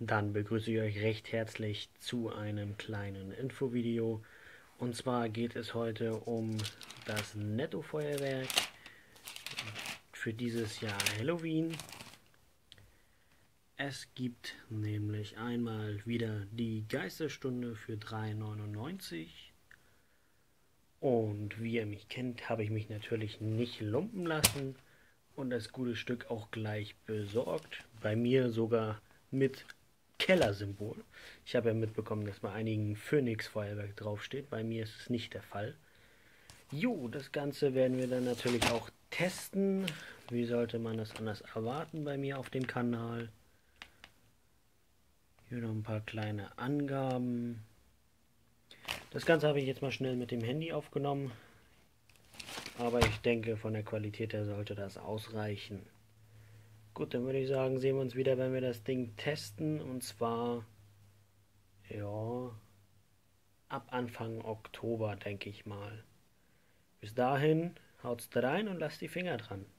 Dann begrüße ich euch recht herzlich zu einem kleinen Infovideo. Und zwar geht es heute um das Nettofeuerwerk für dieses Jahr Halloween. Es gibt nämlich einmal wieder die Geisterstunde für 3,99 €. Und wie ihr mich kennt, habe ich mich natürlich nicht lumpen lassen und das gute Stück auch gleich besorgt. Bei mir sogar mit Keller-Symbol. Ich habe ja mitbekommen, dass bei einigen Phoenix Feuerwerk draufsteht. Bei mir ist es nicht der Fall. Jo, das Ganze werden wir dann natürlich auch testen. Wie sollte man das anders erwarten bei mir auf dem Kanal? Hier noch ein paar kleine Angaben. Das Ganze habe ich jetzt mal schnell mit dem Handy aufgenommen. Aber ich denke, von der Qualität her sollte das ausreichen. Gut, dann würde ich sagen, sehen wir uns wieder, wenn wir das Ding testen. Und zwar, ja, ab Anfang Oktober, denke ich mal. Bis dahin, haut's rein und lasst die Finger dran.